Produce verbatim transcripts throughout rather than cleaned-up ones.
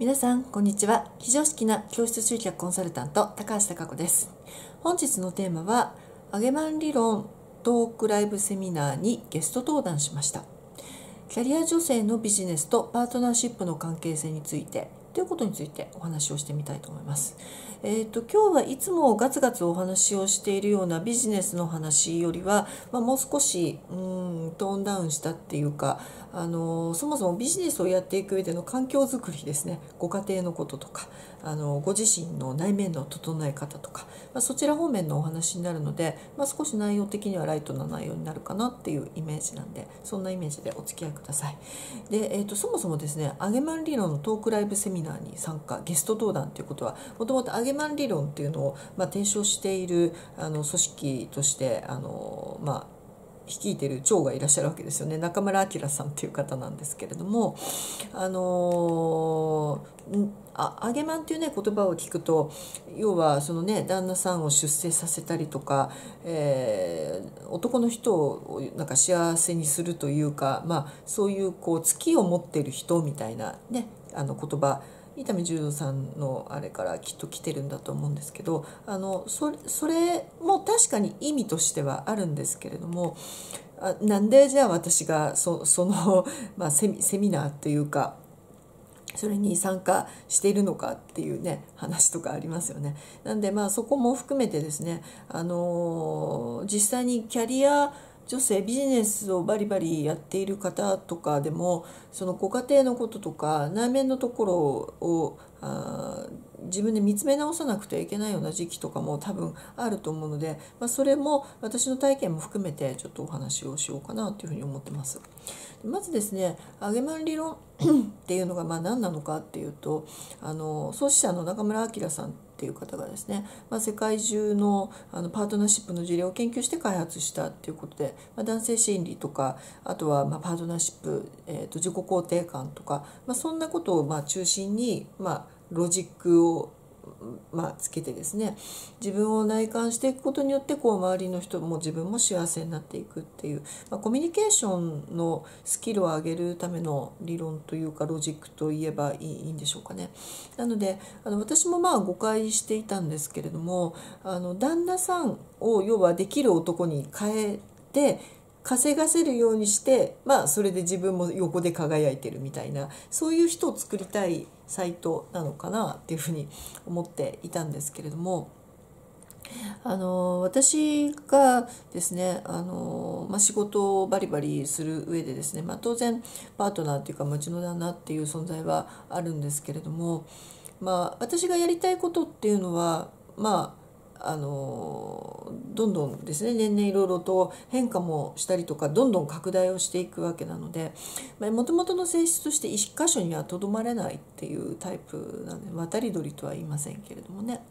皆さん、こんにちは。非常識な教室集客コンサルタント、高橋貴子です。本日のテーマは、あげまん理論トークライブセミナーにゲスト登壇しました。キャリア女性のビジネスとパートナーシップの関係性について、ということについてお話をしてみたいと思います。えっと、今日はいつもガツガツお話をしているようなビジネスの話よりは、まあ、もう少しうーんトーンダウンしたっていうか、あのそもそもビジネスをやっていく上での環境づくりですね、ご家庭のこととか、あのご自身の内面の整え方とか、まあ、そちら方面のお話になるので、まあ、少し内容的にはライトな内容になるかなっていうイメージなんで、そんなイメージでお付き合いください。で、えっと、そもそもですね、あげまん理論のトークライブセミナーに参加、ゲスト登壇ということは、もともとあげまん理論っていうのを、まあ、提唱しているあの組織としてあの、まあ、率いている長がいらっしゃるわけですよね。中村明さんっていう方なんですけれども、あのああげまんっていうね言葉を聞くと、要はそのね旦那さんを出世させたりとか、えー、男の人をなんか幸せにするというか、まあ、そういうこう月を持っている人みたいなねあの言葉、伊丹十三さんのあれからきっと来てるんだと思うんですけど、あの そ, それも確かに意味としてはあるんですけれども、あなんでじゃあ私が そ, その、まあ、セ, ミセミナーっていうかそれに参加しているのかっていうね話とかありますよね。なんでまあそこも含めてですね、あの実際にキャリア女性ビジネスをバリバリやっている方とかでも、そのご家庭のこととか内面のところをあ自分で見つめ直さなくてはいけないような時期とかも多分あると思うので、まあ、それも私の体験も含めてちょっとお話をしようかなというふうに思ってます。まずですね、あげまん理論っていうのがまあ何なのかっていうと、あの創始者の中村明さんっていう方がですね、まあ、世界中のあのパートナーシップの事例を研究して開発したっていうことで、まあ、男性心理とか、あとはまあパートナーシップ、えーと自己肯定感とか、まあ、そんなことをまあ中心に、まあ、ロジックをまあつけてですね、自分を内観していくことによってこう周りの人も自分も幸せになっていくっていう、まあ、コミュニケーションのスキルを上げるための理論というかロジックといえばいいんでしょうかね。なのであの私もまあ誤解していたんですけれども、あの旦那さんを要はできる男に変えて稼がせるようにして、まあ、それで自分も横で輝いてるみたいな、そういう人を作りたいサイトなのかなっていうふうに思っていたんですけれども、あの私がですね、あの、まあ、仕事をバリバリする上でですね、まあ、当然パートナーっていうかうちの旦那っていう存在はあるんですけれども、まあ、私がやりたいことっていうのはまああのどんどんですね年々いろいろと変化もしたりとか、どんどん拡大をしていくわけなので、もともとの性質として一箇所にはとどまれないっていうタイプなので、渡り鳥とは言いませんけれどもね。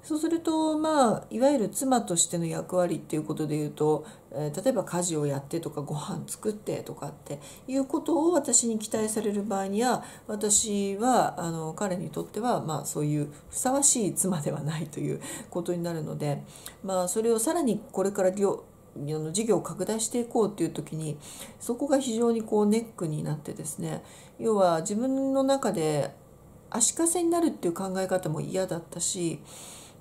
そうすると、まあ、いわゆる妻としての役割っていうことでいうと、えー、例えば家事をやってとかご飯作ってとかっていうことを私に期待される場合には、私はあの彼にとっては、まあ、そういうふさわしい妻ではないということになるので、まあ、それをさらにこれから事業を拡大していこうっていう時に、そこが非常にこうネックになってですね、要は自分の中で足かせになるっていう考え方も嫌だったし、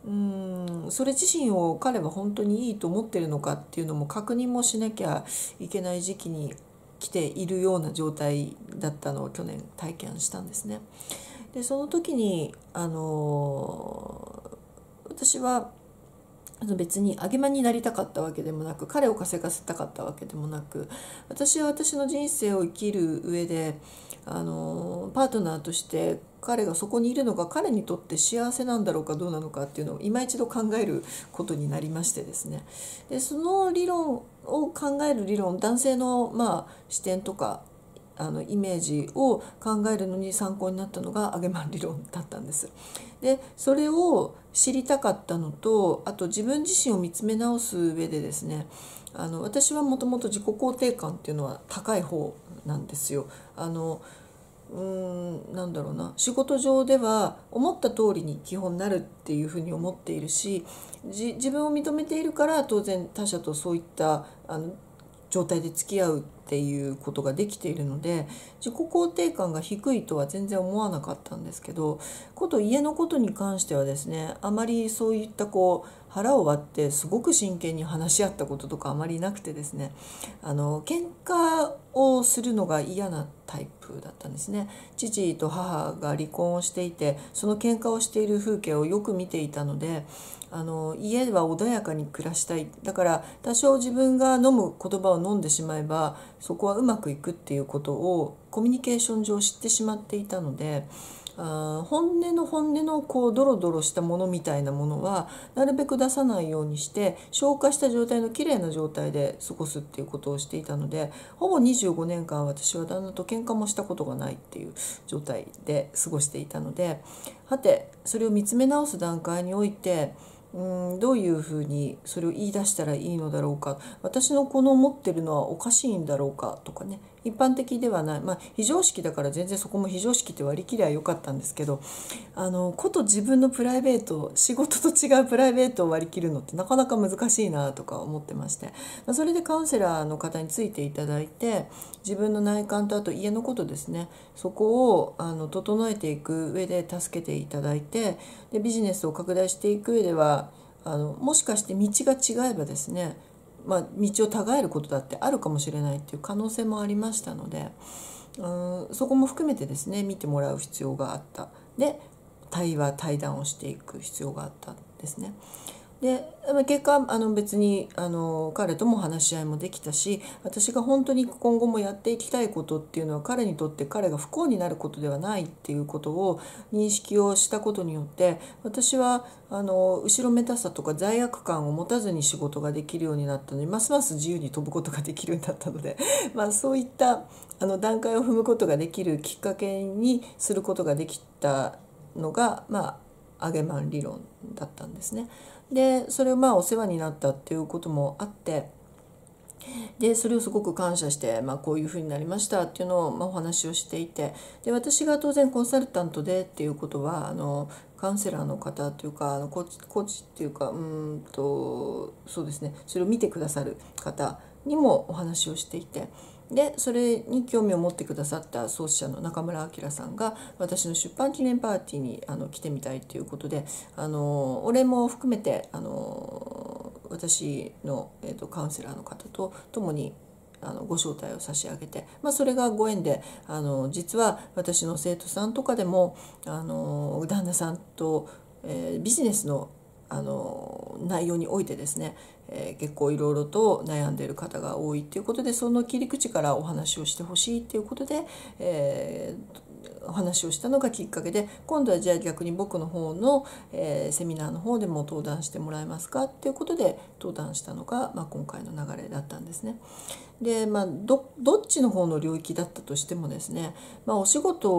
うーんそれ自身を彼は本当にいいと思ってるのかっていうのも確認もしなきゃいけない時期に来ているような状態だったのを去年体験したんですね。でその時にあのー、私は別にあげまんになりたかったわけでもなく、彼を稼がせたかったわけでもなく、私は私の人生を生きる上であのパートナーとして彼がそこにいるのが彼にとって幸せなんだろうかどうなのかっていうのを今一度考えることになりましてですね。でその理論を考える理論、男性のまあ視点とかあのイメージを考えるのに参考になったのがあげまん理論だったんです。でそれを知りたかったのと、あと自分自身を見つめ直す上でですね、あの私はもともと自己肯定感っていうのは高い方なんですよ。あのうーんなんだろうな、仕事上では思った通りに基本なるっていうふうに思っているし、じ自分を認めているから当然他者とそういったあの状態で付き合うっていうことができているので、自己肯定感が低いとは全然思わなかったんですけど、こと家のことに関してはですね、あまりそういったこう腹を割ってすごく真剣に話し合ったこととかあまりなくてですね、あの喧嘩をするのが嫌なタイプだったんですね。父と母が離婚をしていて、その喧嘩をしている風景をよく見ていたので、あの家は穏やかに暮らしたい、だから多少自分が飲む言葉を飲んでしまえばそこはうまくいくっていうことをコミュニケーション上知ってしまっていたので、あ本音の本音のこうドロドロしたものみたいなものはなるべく出さないようにして、消化した状態のきれいな状態で過ごすっていうことをしていたので、ほぼにじゅうごねんかん私は旦那と喧嘩もしたことがないっていう状態で過ごしていたので、はてそれを見つめ直す段階において、うんどういうふうにそれを言い出したらいいのだろうか、私のこの持ってるのはおかしいんだろうかとかね、一般的ではない、まあ、非常識だから全然そこも非常識って割り切りゃよかったんですけど、あのこと自分のプライベート、仕事と違うプライベートを割り切るのってなかなか難しいなとか思ってまして、それでカウンセラーの方についていただいて、自分の内観とあと家のことですね、そこをあの整えていく上で助けていただいて、でビジネスを拡大していく上ではあのもしかして道が違えばですね、まあ、道をたがえることだってあるかもしれないっていう可能性もありましたので、うんそこも含めてですね見てもらう必要があった、で対話対談をしていく必要があったんですね。で結果あの別にあの彼とも話し合いもできたし、私が本当に今後もやっていきたいことっていうのは彼にとって彼が不幸になることではないっていうことを認識をしたことによって、私はあの後ろめたさとか罪悪感を持たずに仕事ができるようになったので、ますます自由に飛ぶことができるようになったのでまあそういったあの段階を踏むことができるきっかけにすることができたのが、まあ、アゲマン理論だったんですね。でそれをまあお世話になったっていうこともあって、でそれをすごく感謝して、まあ、こういうふうになりましたっていうのをまあお話をしていて、で私が当然コンサルタントでっていうことはあのカウンセラーの方というかコーチ、コーチっていうかうんとそうですね、それを見てくださる方にもお話をしていて。でそれに興味を持ってくださった創始者の中村明さんが私の出版記念パーティーにあの来てみたいということで、あのお礼も含めてあの私の、えーと、カウンセラーの方と共にあのご招待を差し上げて、まあ、それがご縁であの実は私の生徒さんとかでもあの旦那さんと、えー、ビジネスのあの内容においてですね、えー、結構いろいろと悩んでいる方が多いということで、その切り口からお話をしてほしいということで、えー、お話をしたのがきっかけで、今度はじゃあ逆に僕の方の、えー、セミナーの方でも登壇してもらえますかということで登壇したのが、まあ、今回の流れだったんですね。でまあ、ど, どっちの方の領域だったとしてもですね、まあ、お仕事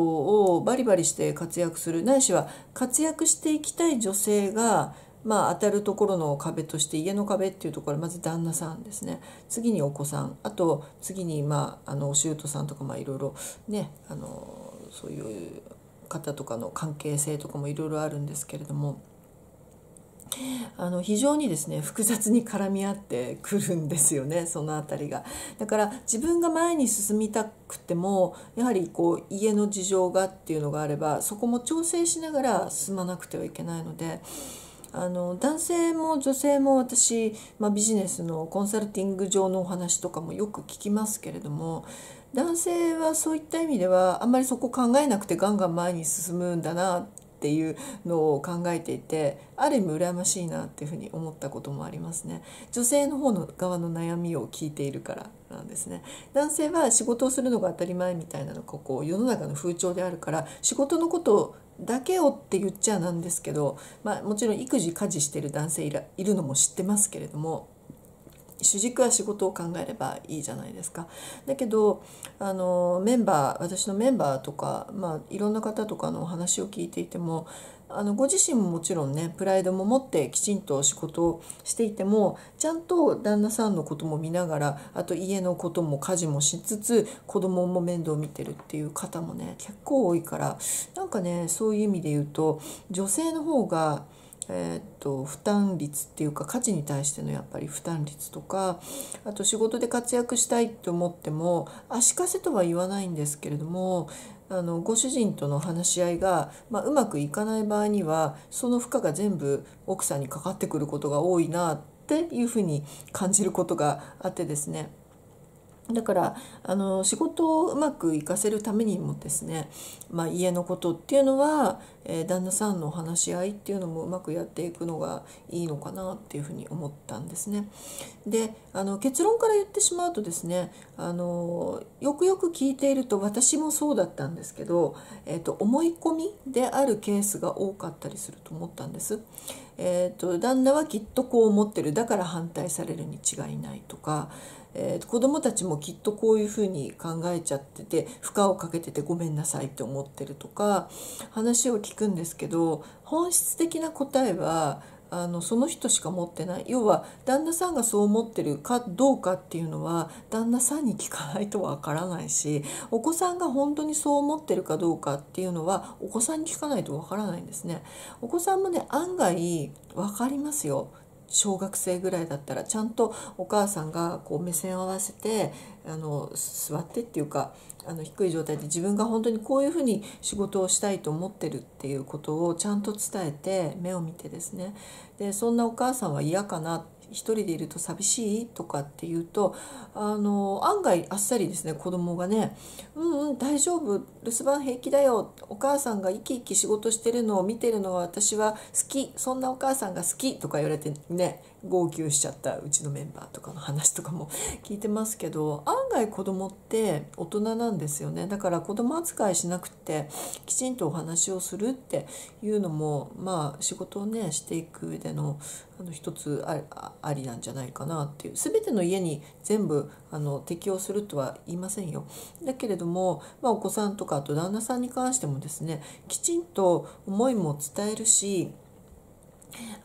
をバリバリして活躍する、ないしは活躍していきたい女性がまあ当たるところの壁として家の壁っていうところはまず旦那さんですね、次にお子さん、あと次にまああのお舅さんとかまあいろいろね、あのそういう方とかの関係性とかもいろいろあるんですけれども、あの非常にですね複雑に絡み合ってくるんですよね、そのあたりが。だから自分が前に進みたくてもやはりこう家の事情がっていうのがあれば、そこも調整しながら進まなくてはいけないので。あの男性も女性も私、まあ、ビジネスのコンサルティング上のお話とかもよく聞きますけれども、男性はそういった意味ではあんまりそこ考えなくてガンガン前に進むんだなっていうのを考えていて、ある意味羨ましいなっていうふうに思ったこともありますね。女性の方の側の悩みを聞いているからなんですね。男性は仕事をするのが当たり前みたいなのがこう世の中の風潮であるから、仕事のことをだけをって言っちゃなんですけど、まあ、もちろん育児家事してる男性いらいるのも知ってますけれども、主軸は仕事を考えればいいじゃないですか。だけどあのメンバー私のメンバーとか、まあ、いろんな方とかのお話を聞いていても、あのご自身ももちろんねプライドも持ってきちんと仕事をしていても、ちゃんと旦那さんのことも見ながら、あと家のことも家事もしつつ子供も面倒を見てるっていう方もね結構多いから、なんかねそういう意味で言うと女性の方がえっと負担率っていうか価値に対してのやっぱり負担率とか、あと仕事で活躍したいって思っても足かせとは言わないんですけれども、あのご主人との話し合いが、まあ、うまくいかない場合にはその負荷が全部奥さんにかかってくることが多いなっていうふうに感じることがあってですね。だからあの仕事をうまくいかせるためにもですね、まあ、家のことっていうのは、えー、旦那さんの話し合いっていうのもうまくやっていくのがいいのかなっていうふうに思ったんですね。で、あの結論から言ってしまうとですね、あのよくよく聞いていると私もそうだったんですけど、えーと、思い込みであるケースが多かったりすると思ったんです。えーと、旦那はきっとこう思ってる、だから反対されるに違いないとか、えー、子どもたちもきっとこういうふうに考えちゃってて負荷をかけててごめんなさいって思ってるとか話を聞くんですけど、本質的な答えはあのその人しか持ってない。要は旦那さんがそう思ってるかどうかっていうのは旦那さんに聞かないとわからないし、お子さんが本当にそう思ってるかどうかっていうのはお子さんに聞かないとわからないんですね。お子さんもね、案外わかりますよ。小学生ぐらいだったらちゃんとお母さんがこう目線を合わせてあの座ってっていうか、あの低い状態で自分が本当にこういうふうに仕事をしたいと思ってるっていうことをちゃんと伝えて目を見てですね、でそんなお母さんは嫌かな、一人でいると寂しいとかっていうと、あの案外あっさりですね、子供がね「うんうん大丈夫、留守番平気だよ、お母さんが生き生き仕事してるのを見てるのは私は好き、そんなお母さんが好き」とか言われてね、号泣しちゃったうちのメンバーとかの話とかも聞いてますけど、案外子供って大人なんですよね。だから子供扱いしなくてきちんとお話をするっていうのも、まあ仕事をねしていく上でのあの一つあありなんじゃないかなっていう。全ての家に全部あの適用するとは言いませんよ。だけれども、まあ、お子さんとかあと旦那さんに関してもですね、きちんと思いも伝えるし、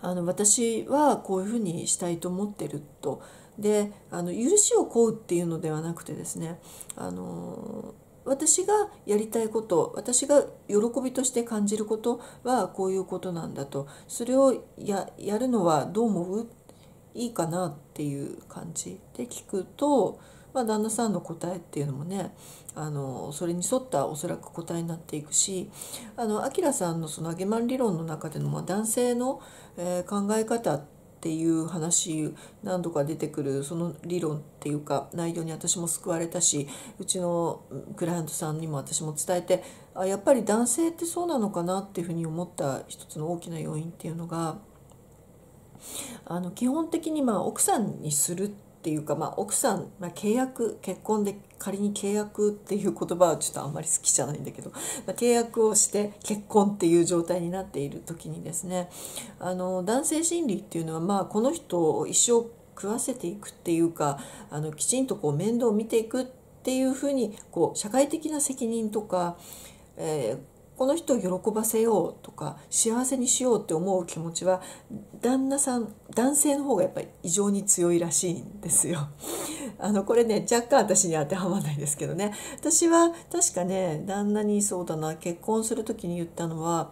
あの私はこういうふうにしたいと思ってると。であの許しを請うっていうのではなくてですね、あの私がやりたいこと、私が喜びとして感じることはこういうことなんだと、それを や, やるのはどう思う？いいかなっていう感じで聞くと、まあ、旦那さんの答えっていうのもね、あのそれに沿ったおそらく答えになっていくし、あのアキラさんのそのアゲマン理論の中での、まあ、男性の、えー、考え方ってっていう話何度か出てくるその理論っていうか内容に私も救われたし、うちのクライアントさんにも私も伝えて、あやっぱり男性ってそうなのかなっていうふうに思った一つの大きな要因っていうのが、あの基本的にまあ奥さんにするっていうか、まあ、奥さん、まあ、契約、結婚で仮に契約っていう言葉はちょっとあんまり好きじゃないんだけど、まあ、契約をして結婚っていう状態になっている時にですね、あの男性心理っていうのは、まあ、この人を一生食わせていくっていうか、あのきちんとこう面倒を見ていくっていうふうにこう社会的な責任とか、えーこの人を喜ばせようとか幸せにしようって思う気持ちは旦那さん、男性の方がやっぱり異常に強いらしいんですよ。あのこれね若干私に当てはまらないですけどね、私は確かね旦那にそうだな結婚する時に言ったのは、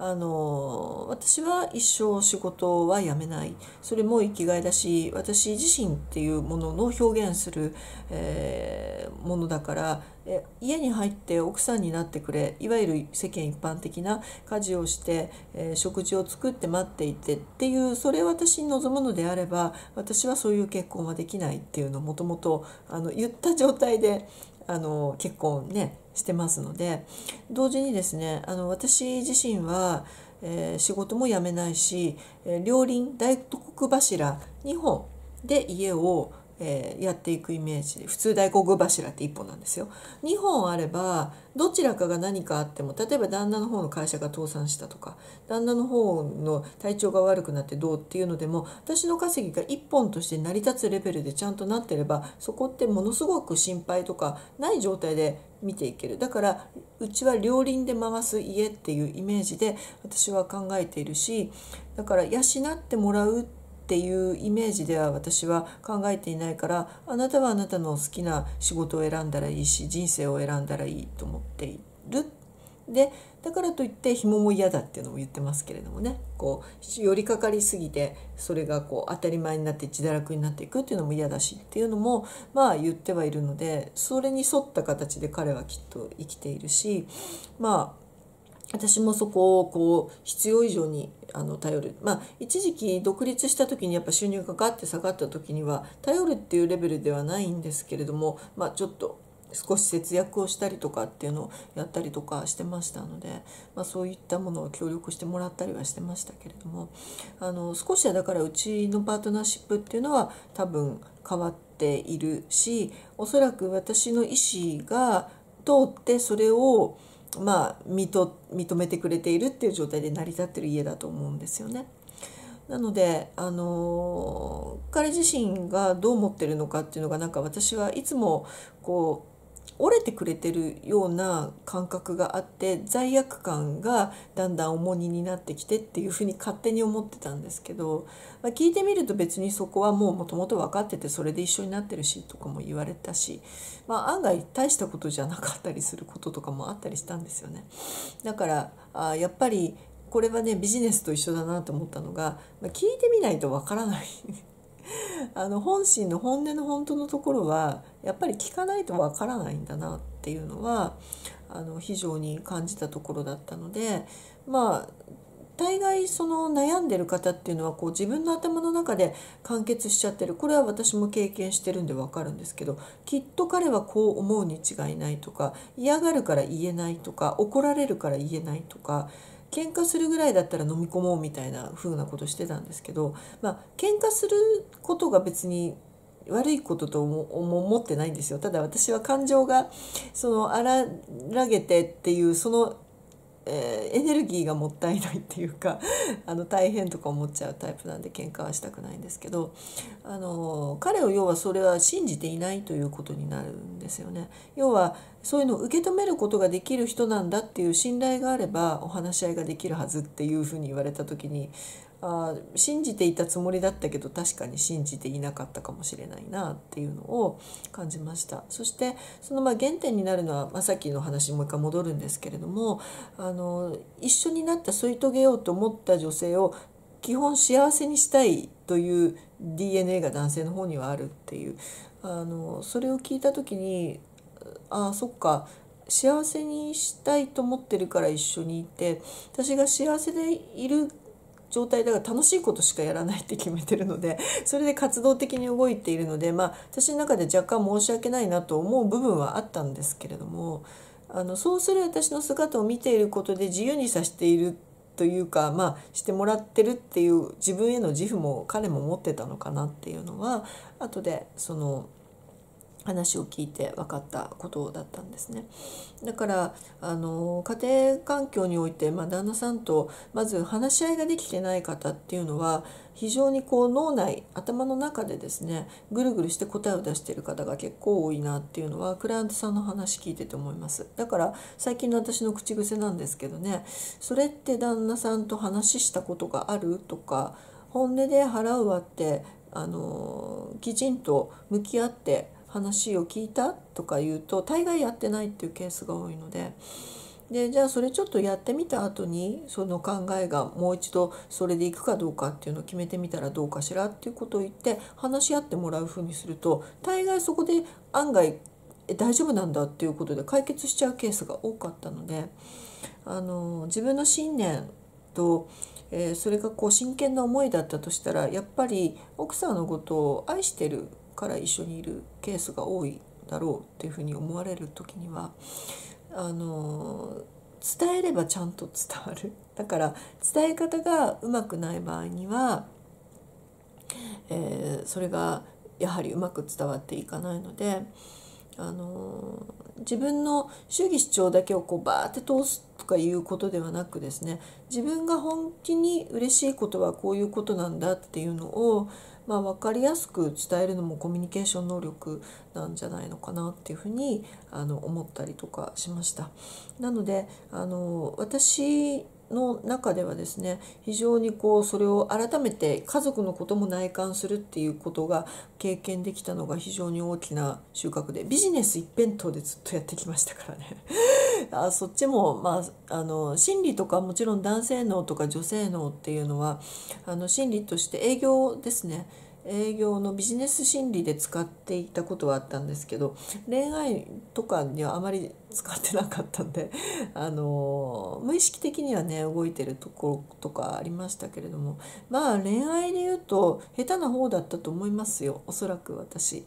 あの私は一生仕事は辞めない、それも生きがいだし私自身っていうものの表現する、えー、ものだからえ家に入って奥さんになってくれ、いわゆる世間一般的な家事をして、えー、食事を作って待っていてっていう、それを私に望むのであれば私はそういう結婚はできないっていうのをもともと言った状態であの結婚ねしてますので、同時にですねあの私自身は、えー、仕事も辞めないし、えー、両輪大黒柱にほんで家をえー、やっていくイメージで、普通大黒柱っていっぽんなんですよ。にほんあればどちらかが何かあっても、例えば旦那の方の会社が倒産したとか旦那の方の体調が悪くなってどうっていうのでも、私の稼ぎがいっぽんとして成り立つレベルでちゃんとなってればそこってものすごく心配とかない状態で見ていける。だからうちは両輪で回す家っていうイメージで私は考えているし、だから養ってもらうってっていうイメージでは私は考えていないから、あなたはあなたの好きな仕事を選んだらいいし人生を選んだらいいと思っている。でだからといって紐も嫌だっていうのも言ってますけれどもね、こう寄りかかりすぎてそれがこう当たり前になって自堕落になっていくっていうのも嫌だしっていうのもまあ言ってはいるので、それに沿った形で彼はきっと生きているし、まあ私もそこをこう必要以上にあの頼る、まあ一時期独立した時にやっぱ収入がガッて下がった時には頼るっていうレベルではないんですけれども、まあちょっと少し節約をしたりとかっていうのをやったりとかしてましたので、まあ、そういったものを協力してもらったりはしてましたけれども、あの少しはだからうちのパートナーシップっていうのは多分変わっているし、おそらく私の意思が通ってそれをまあ認めてくれているっていう状態で成り立ってる家だと思うんですよね。なのであの彼自身がどう思ってるのかっていうのがなんか私はいつもこう折れてくれてるような感覚があって、罪悪感がだんだん重荷になってきてっていうふうに勝手に思ってたんですけど、まあ、聞いてみると別にそこはもうもともと分かっててそれで一緒になってるしとかも言われたし、まあ、案外大したことじゃなかったりすることとかもあったりしたんですよね。だからあやっぱりこれはねビジネスと一緒だなと思ったのが、まあ、聞いてみないと分からないあの本心の本音の本当のところはやっぱり聞かないとわからないんだなっていうのはあの非常に感じたところだったので、まあ大概その悩んでる方っていうのはこう自分の頭の中で完結しちゃってる、これは私も経験してるんでわかるんですけど、きっと彼はこう思うに違いないとか、嫌がるから言えないとか、怒られるから言えないとか。喧嘩するぐらいだったら飲み込もうみたいな風なことしてたんですけど、まあ喧嘩することが別に悪いこととも思ってないんですよ。ただ私は感情がその荒らげてっていうその、えー、エネルギーがもったいないっていうかあの大変とか思っちゃうタイプなんで喧嘩はしたくないんですけど、あの彼を要はそれは信じていないということになるんですよね。要はそういうのを受け止めることができる人なんだっていう信頼があればお話し合いができるはずっていうふうに言われた時に、あ信じていたつもりだったけど確かに信じていなかったかもしれないなっていうのを感じました。そしてそのまあ原点になるのは、まあ、さっきの話にもう一回戻るんですけれども、あの一緒になった添い遂げようと思った女性を基本幸せにしたいという ディーエヌエー が男性の方にはあるっていう、あのそれを聞いた時にああそっか、幸せにしたいと思ってるから一緒にいて、私が幸せでいる状態だから楽しいことしかやらないって決めてるので、それで活動的に動いているので、まあ私の中で若干申し訳ないなと思う部分はあったんですけれども、あのそうする私の姿を見ていることで自由にさせているというか、まあしてもらってるっていう自分への自負も彼も持ってたのかなっていうのは後でその話を聞いて分かったことだったんですね。だからあの家庭環境において、まあ、旦那さんとまず話し合いができてない方っていうのは非常にこう脳内頭の中でですねぐるぐるして答えを出している方が結構多いなっていうのはクライアントさんの話聞いてて思います。だから最近の私の口癖なんですけどね、それって旦那さんと話したことがあるとか、本音で腹を割ってあのきちんと向き合って話を聞いたとか言うと大概やってないっていうケースが多いので、でじゃあそれちょっとやってみた後にその考えがもう一度それでいくかどうかっていうのを決めてみたらどうかしらっていうことを言って話し合ってもらうふうにすると、大概そこで案外え大丈夫なんだっていうことで解決しちゃうケースが多かったので、あの自分の信念とえー、それがこう真剣な思いだったとしたら、やっぱり奥さんのことを愛してるから一緒にいるケースが多いだろうっていうふうに思われる時にはあの伝えればちゃんと伝わる。だから伝え方がうまくない場合には、えー、それがやはりうまく伝わっていかないので、あの自分の主義主張だけをこうバーって通すとかいうことではなくですね、自分が本気に嬉しいことはこういうことなんだっていうのをまあ、分かりやすく伝えるのもコミュニケーション能力なんじゃないのかなっていうふうにあの思ったりとかしました。なのであの私の中ではですね、非常にこうそれを改めて家族のことも内観するっていうことが経験できたのが非常に大きな収穫で、ビジネス一辺倒でずっとやってきましたからねあそっちも、まあ、あの心理とかもちろん男性脳とか女性脳っていうのはあの心理として営業ですね、営業のビジネス心理で使っていたことはあったんですけど、恋愛とかにはあまり使ってなかったんで、あの無意識的にはね動いてるところとかありましたけれども、まあ恋愛で言うと下手な方だったと思いますよ、おそらく私。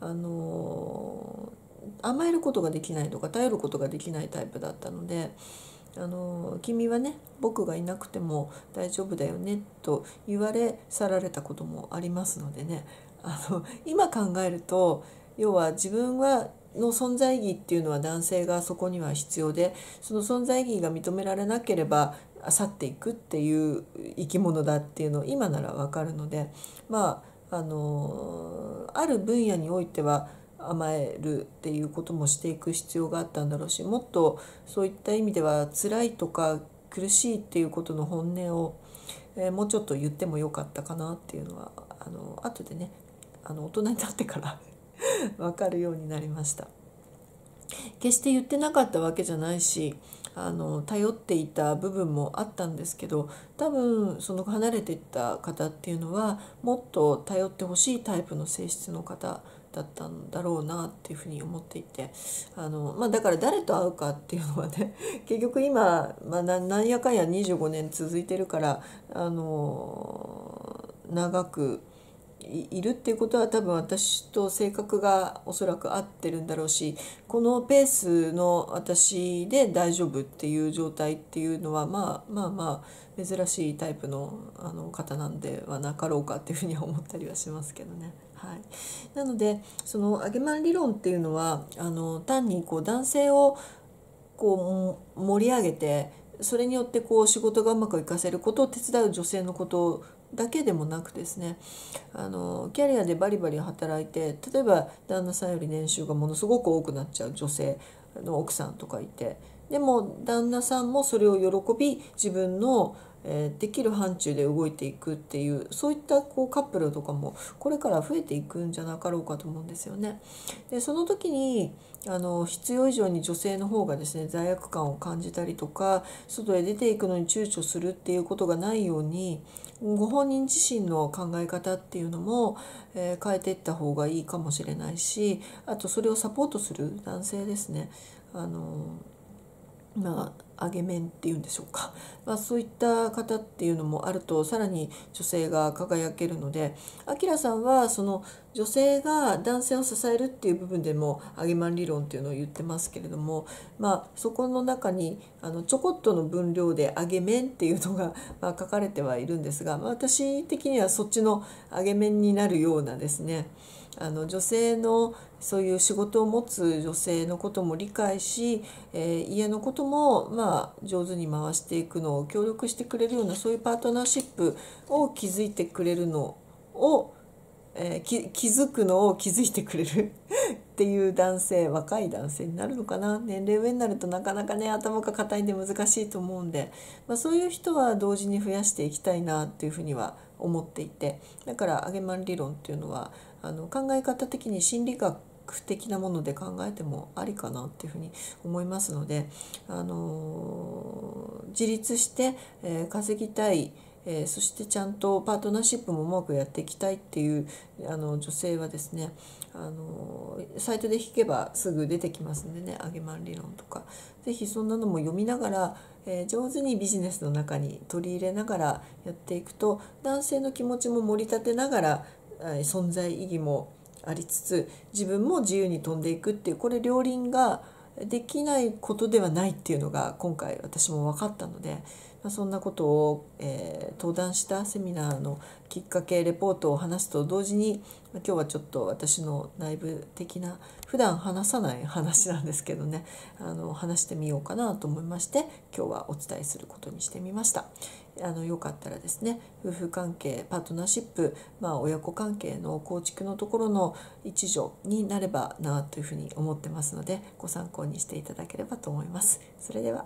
あの甘えることができないとか頼ることができないタイプだったので。あの君はね僕がいなくても大丈夫だよねと言われ去られたこともありますのでね、あの今考えると要は自分はの存在意義っていうのは男性がそこには必要で、その存在意義が認められなければ去っていくっていう生き物だっていうのを今なら分かるので、まああのある分野においては甘えるっていうこともしていく必要があったんだろうし、もっとそういった意味では辛いとか苦しいっていうことの本音を、えー、もうちょっと言ってもよかったかなっていうのはあの後でねあの大人になってから分かるようになりました。決して言ってなかったわけじゃないし、あの頼っていた部分もあったんですけど、多分その離れていった方っていうのはもっと頼ってほしいタイプの性質の方だったんだろうなっていうふうに思っていて、あの、まあ、だから誰と会うかっていうのはね結局今、まあ、なんやかんやにじゅうごねん続いてるから、あの長くいるっていうことは多分私と性格がおそらく合ってるんだろうし、このペースの私で大丈夫っていう状態っていうのは、まあまあまあ珍しいタイプの、あの方なんではなかろうかっていうふうには思ったりはしますけどね。はい、なのでそのアゲマン理論っていうのはあの単にこう男性をこう盛り上げて、それによってこう仕事がうまくいかせることを手伝う女性のことだけでもなくですね、あのキャリアでバリバリ働いて、例えば旦那さんより年収がものすごく多くなっちゃう女性の奥さんとかいて、でも旦那さんもそれを喜び自分のできる範疇で動いていくっていう、そういったこうカップルとかもこれから増えていくんじゃなかろうかと思うんですよね。でその時にあの必要以上に女性の方がですね罪悪感を感じたりとか、外へ出ていくのに躊躇するっていうことがないように、ご本人自身の考え方っていうのも、えー、変えていった方がいいかもしれないし、あとそれをサポートする男性ですね、あのまあアゲメンっていうんでしょうか、まあ、そういった方っていうのもあるとさらに女性が輝けるので、あきらさんはその女性が男性を支えるっていう部分でもアゲマン理論っていうのを言ってますけれども、まあ、そこの中にあのちょこっとの分量でアゲメンっていうのがまあ書かれてはいるんですが、まあ、私的にはそっちのアゲメンになるようなですね、あの女性のそういう仕事を持つ女性のことも理解し、えー、家のこともまあ上手に回していくのを協力してくれるような、そういうパートナーシップを築いてくれるのを、えー、き気づくのを気づいてくれるっていう男性、若い男性になるのかな、年齢上になるとなかなかね頭が固いんで難しいと思うんで、まあ、そういう人は同時に増やしていきたいなっていうふうには思っていて、だからアゲマン理論っていうのはあの考え方的に心理学的なもので考えてもありかなっていうふうに思いますので、あのー、自立して、えー、稼ぎたい、えー、そしてちゃんとパートナーシップもうまくやっていきたいっていうあの女性はですね、あのー、サイトで引けばすぐ出てきますんでね、アゲマン理論とか是非そんなのも読みながら、えー、上手にビジネスの中に取り入れながらやっていくと、男性の気持ちも盛り立てながら、えー、存在意義もありつつ自分も自由に飛んでいくっていう、これ両輪ができないことではないっていうのが今回私も分かったので、まあ、そんなことを、えー、登壇したセミナーのきっかけレポートを話すと同時に、今日はちょっと私の内部的な普段話さない話なんですけどね、あの話してみようかなと思いまして、今日はお伝えすることにしてみました。あのよかったらですね、夫婦関係、パートナーシップ、まあ、親子関係の構築のところの一助になればなというふうに思ってますので、ご参考にしていただければと思います。それでは。